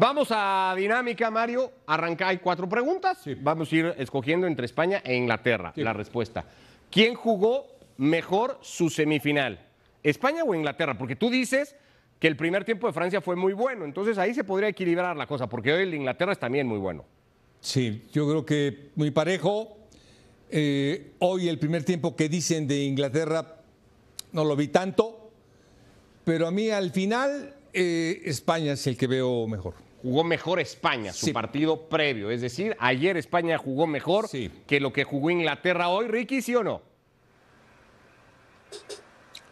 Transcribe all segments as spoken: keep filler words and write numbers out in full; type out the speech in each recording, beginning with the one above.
Vamos a dinámica, Mario. Arranca, hay cuatro preguntas. Sí. Vamos a ir escogiendo entre España e Inglaterra sí. la respuesta. ¿Quién jugó mejor su semifinal? ¿España o Inglaterra? Porque tú dices que el primer tiempo de Francia fue muy bueno. Entonces ahí se podría equilibrar la cosa, porque hoy el Inglaterra es también muy bueno. Sí, yo creo que muy parejo. Eh, hoy el primer tiempo que dicen de Inglaterra no lo vi tanto, pero a mí al final eh, España es el que veo mejor. Jugó mejor España, su sí. partido previo. Es decir, ayer España jugó mejor sí. que lo que jugó Inglaterra hoy. Ricky, ¿sí o no?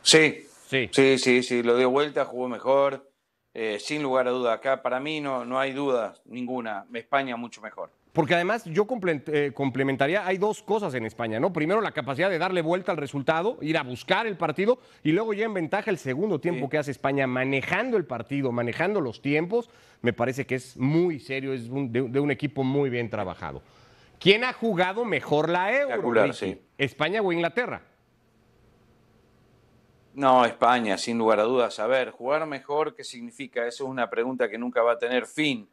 Sí, sí, sí, sí, sí. Lo dio vuelta, jugó mejor. Eh, sin lugar a duda, acá para mí no, no hay duda ninguna. España mucho mejor. Porque además yo complementaría, hay dos cosas en España, ¿no? Primero, la capacidad de darle vuelta al resultado, ir a buscar el partido, y luego ya en ventaja el segundo tiempo sí. que hace España manejando el partido, manejando los tiempos. Me parece que es muy serio, es un, de, de un equipo muy bien trabajado. ¿Quién ha jugado mejor la Euro? Sí. ¿España o Inglaterra? No, España, sin lugar a dudas. A ver, jugar mejor, ¿qué significa? Eso es una pregunta que nunca va a tener fin.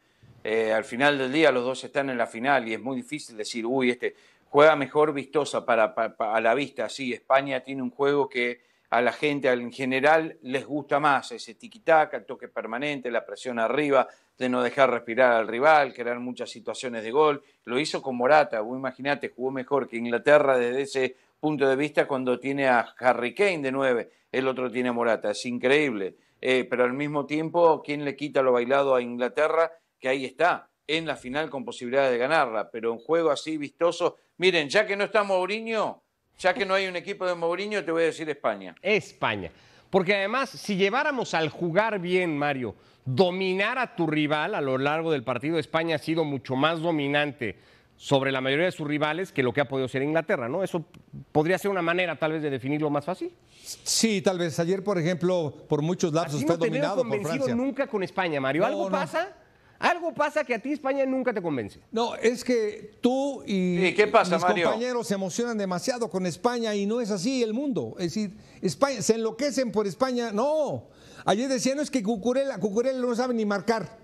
Eh, al final del día los dos están en la final y es muy difícil decir, uy, este juega mejor vistosa para, para, para a la vista. Sí, España tiene un juego que a la gente en general les gusta más, ese tiquitaca, el toque permanente, la presión arriba, de no dejar respirar al rival, crear muchas situaciones de gol. Lo hizo con Morata, vos imaginate, jugó mejor que Inglaterra desde ese punto de vista cuando tiene a Harry Kane de nueve, el otro tiene a Morata, es increíble. Eh, pero al mismo tiempo, ¿quién le quita lo bailado a Inglaterra? Que ahí está, en la final con posibilidades de ganarla, pero un juego así vistoso. Miren, ya que no está Mourinho, ya que no hay un equipo de Mourinho, te voy a decir España. España, porque además si lleváramos al jugar bien, Mario, dominar a tu rival a lo largo del partido, España ha sido mucho más dominante sobre la mayoría de sus rivales que lo que ha podido ser Inglaterra, ¿no? Eso podría ser una manera tal vez de definirlo más fácil. Sí, tal vez. Ayer, por ejemplo, por muchos lapsos fue dominado por Francia. No te veo convencido nunca con España, Mario. ¿Algo pasa? Algo pasa que a ti España nunca te convence. No, es que tú y, ¿y qué pasa, mis Mario? Compañeros se emocionan demasiado con España y no es así el mundo. Es decir, España, se enloquecen por España. No, ayer decían, no, es que Cucurela, Cucurela no sabe ni marcar.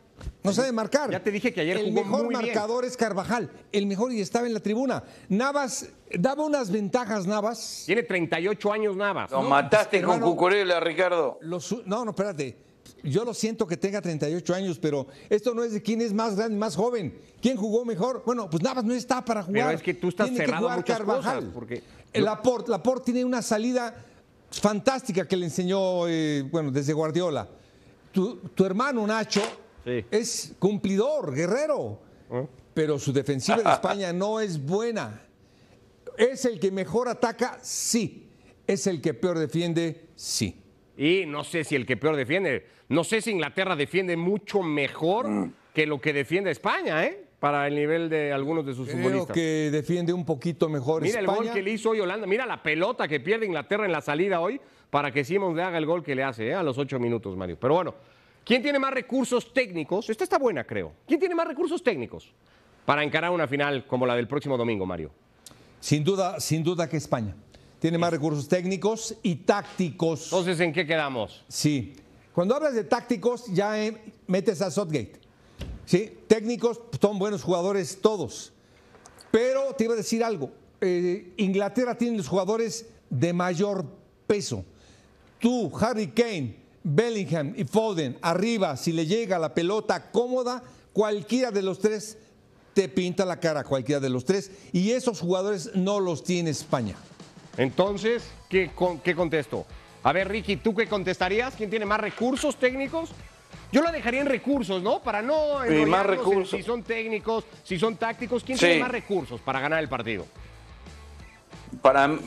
No sabe marcar. Ya te dije que ayer el jugó mejor muy marcador bien. Es Carvajal, el mejor, y estaba en la tribuna. Navas daba unas ventajas, Navas. Tiene treinta y ocho años Navas. Lo no, mataste con hermano, Cucurela, Ricardo. Los, no, no, espérate. Yo lo siento que tenga treinta y ocho años, pero esto no es de quién es más grande, más joven. ¿Quién jugó mejor? Bueno, pues Navas no está para jugar. Pero es que tú estás tiene cerrado que jugar Carvajal. Cosas porque el Laporte, Laporte tiene una salida fantástica que le enseñó, eh, bueno, desde Guardiola. Tu, tu hermano Nacho sí. es cumplidor, guerrero, ¿eh? Pero su defensiva de España no es buena. ¿Es el que mejor ataca? Sí. ¿Es el que peor defiende? Sí. Y no sé si el que peor defiende, no sé si Inglaterra defiende mucho mejor que lo que defiende España, ¿eh? Para el nivel de algunos de sus Creo futbolistas. Creo que defiende un poquito mejor España. Mira el gol que le hizo hoy Holanda, mira la pelota que pierde Inglaterra en la salida hoy para que Simons le haga el gol que le hace, ¿eh? A los ocho minutos, Mario. Pero bueno, ¿quién tiene más recursos técnicos? Esta está buena, creo. ¿Quién tiene más recursos técnicos para encarar una final como la del próximo domingo, Mario? Sin duda, sin duda que España. Tiene más recursos técnicos y tácticos. Entonces, ¿en qué quedamos? Sí. Cuando hablas de tácticos, ya metes a Southgate. ¿Sí? Técnicos, son buenos jugadores todos. Pero te iba a decir algo. Eh, Inglaterra tiene los jugadores de mayor peso. Tú, Harry Kane, Bellingham y Foden, arriba, si le llega la pelota cómoda, cualquiera de los tres te pinta la cara, cualquiera de los tres. Y esos jugadores no los tiene España. Entonces, ¿qué, con, ¿qué contesto? A ver, Ricky, ¿tú qué contestarías? ¿Quién tiene más recursos técnicos? Yo lo dejaría en recursos, ¿no? Para no sí, más recursos. En si son técnicos, si son tácticos. ¿Quién sí. tiene más recursos para ganar el partido? Para,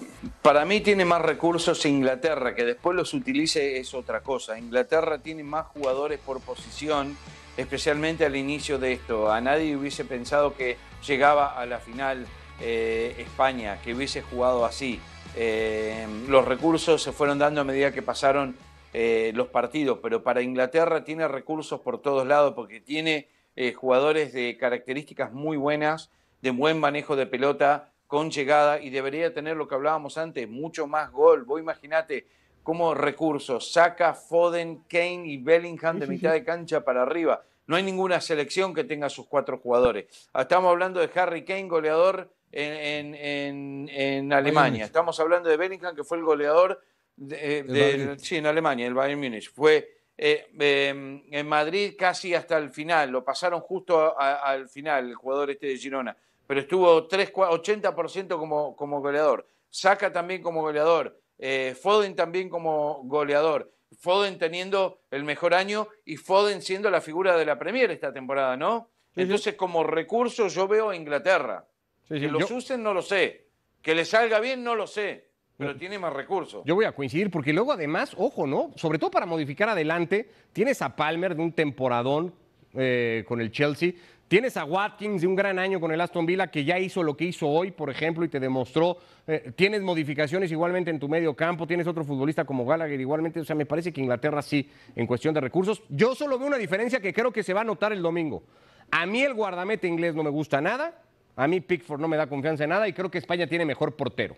para mí tiene más recursos Inglaterra. Que después los utilice es otra cosa. Inglaterra tiene más jugadores por posición, especialmente al inicio de esto. A nadie hubiese pensado que llegaba a la final eh, España, que hubiese jugado así. Eh, los recursos se fueron dando a medida que pasaron eh, los partidos, pero para Inglaterra tiene recursos por todos lados porque tiene eh, jugadores de características muy buenas, de buen manejo de pelota, con llegada, y debería tener lo que hablábamos antes, mucho más gol. Vos imaginate cómo recursos, Saka, Foden, Kane y Bellingham de mitad de cancha para arriba. No hay ninguna selección que tenga sus cuatro jugadores. Estamos hablando de Harry Kane, goleador en, en, en, en Alemania. Estamos hablando de Bellingham, que fue el goleador de, de, sí, en Alemania, el Bayern Munich. Fue eh, eh, en Madrid casi hasta el final. Lo pasaron justo a, a, al final, el jugador este de Girona. Pero estuvo tres, ochenta por ciento como, como goleador. Saka también como goleador. Eh, Foden también como goleador. Foden teniendo el mejor año y Foden siendo la figura de la Premier esta temporada, ¿no? Sí, entonces, sí, como recurso yo veo a Inglaterra. Sí, sí, que los yo... usen no lo sé. Que le salga bien no lo sé. Pero tiene más recursos. Yo voy a coincidir, porque luego además, ojo, ¿no? Sobre todo para modificar adelante, tienes a Palmer de un temporadón eh, con el Chelsea. Tienes a Watkins de un gran año con el Aston Villa, que ya hizo lo que hizo hoy, por ejemplo, y te demostró. Eh, tienes modificaciones igualmente en tu medio campo, tienes otro futbolista como Gallagher igualmente. O sea, me parece que Inglaterra sí, en cuestión de recursos. Yo solo veo una diferencia que creo que se va a notar el domingo. A mí el guardameta inglés no me gusta nada, a mí Pickford no me da confianza en nada y creo que España tiene mejor portero.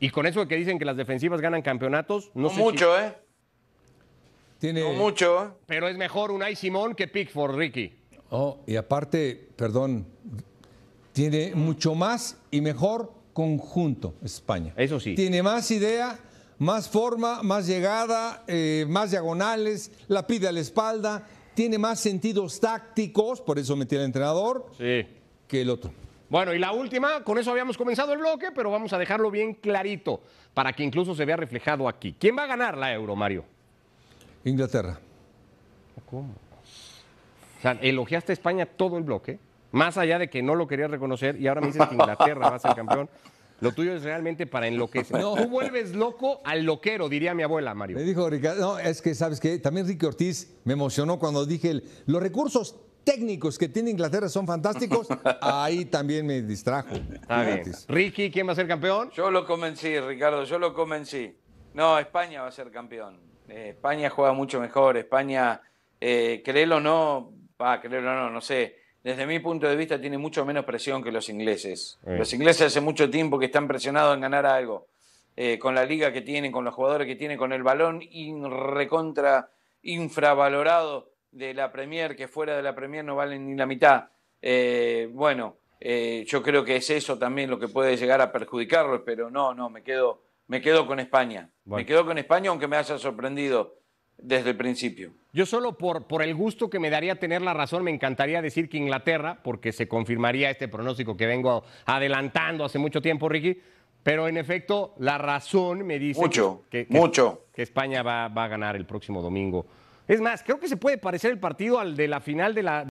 Y con eso de que dicen que las defensivas ganan campeonatos... No, no sé mucho, si... ¿eh? Tiene... No mucho. Pero es mejor Unai Simón que Pickford, Ricky. Oh, y aparte, perdón, tiene mucho más y mejor conjunto España. Eso sí. Tiene más idea, más forma, más llegada, eh, más diagonales, la pide a la espalda, tiene más sentidos tácticos, por eso metió el entrenador, sí, que el otro. Bueno, y la última, con eso habíamos comenzado el bloque, pero vamos a dejarlo bien clarito para que incluso se vea reflejado aquí. ¿Quién va a ganar la Euro, Mario? Inglaterra. ¿Cómo? O sea, elogiaste a España todo el bloque, más allá de que no lo querías reconocer, y ahora me dices que Inglaterra va a ser campeón. Lo tuyo es realmente para enloquecer. No, tú vuelves loco al loquero, diría mi abuela, Mario. Me dijo Ricardo, no, es que sabes que también Ricky Ortiz me emocionó cuando dije el, los recursos técnicos que tiene Inglaterra son fantásticos. Ahí también me distrajo. Ah, bien. Ricky, ¿quién va a ser campeón? Yo lo convencí, Ricardo, yo lo convencí. No, España va a ser campeón. Eh, España juega mucho mejor. España, eh, créelo o no, Ah, creo, no, no, no sé. Desde mi punto de vista tiene mucho menos presión que los ingleses. Eh. Los ingleses hace mucho tiempo que están presionados en ganar algo. Eh, con la liga que tienen, con los jugadores que tienen, con el balón in, recontra infravalorado de la Premier, que fuera de la Premier no valen ni la mitad. Eh, bueno, eh, yo creo que es eso también lo que puede llegar a perjudicarlos, pero no, no, me quedo, me quedo con España. Bueno. Me quedo con España, aunque me haya sorprendido desde el principio. Yo solo por, por el gusto que me daría tener la razón, me encantaría decir que Inglaterra, porque se confirmaría este pronóstico que vengo adelantando hace mucho tiempo, Ricky, pero en efecto la razón me dice mucho, que, que, mucho. que España va, va a ganar el próximo domingo. Es más, creo que se puede parecer el partido al de la final de la...